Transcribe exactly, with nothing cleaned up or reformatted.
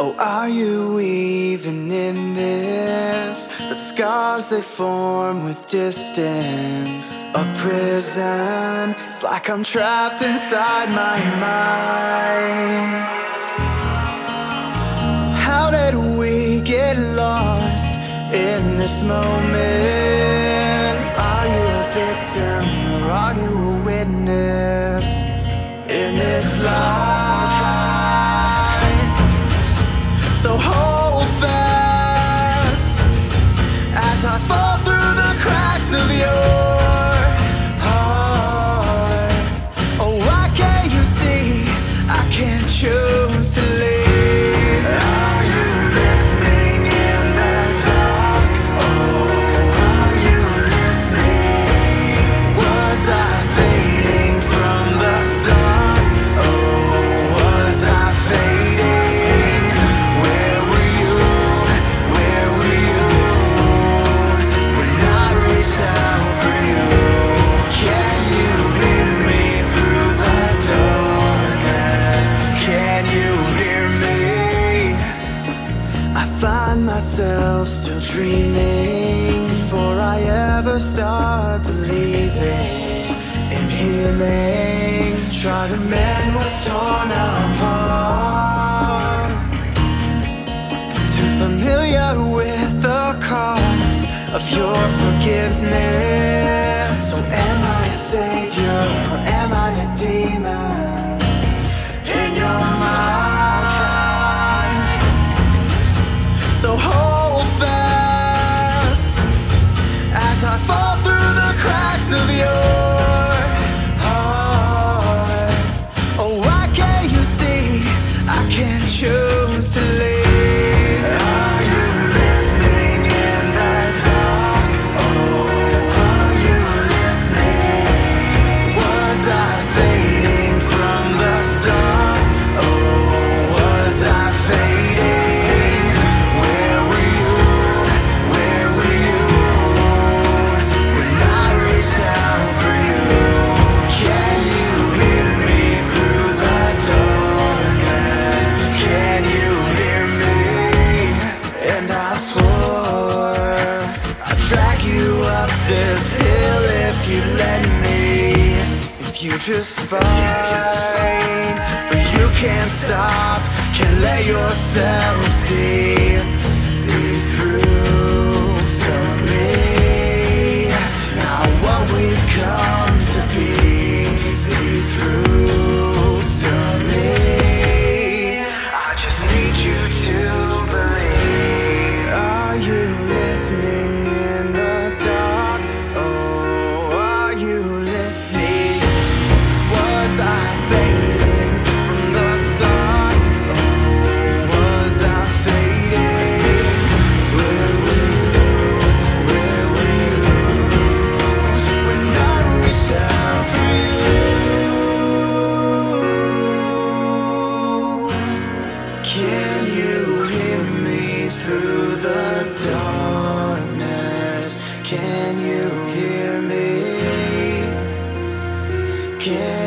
Oh, are you even in this? The scars they form with distance. A prison, it's like I'm trapped inside my mind. How did we get lost in this moment? Are you a victim or are you a witness in this life? So hold fast as I fall through the cracks of your heart. Oh, why can't you see I can't choose to leave? Are you listening in the dark? Oh, are you listening? Was I fading from the start? Oh, was I fading? Myself still dreaming before I ever start believing in healing. Try to mend what's torn apart. Too familiar with the cause of your forgiveness. So am I a savior or am I the demons in your mind? So hold fast as I fall through the cracks of your heart. Oh, why can't you see I can't choose to leave? Are you listening in the dark? Oh, are you listening? Was I fading from the start? Oh, was I fading? You just fight, but you can't stop, can't let yourself see, see through to me. Now what we've come to be, see through to me. I just need you to believe. Are you listening in the dark? Oh, are you listening? I yeah.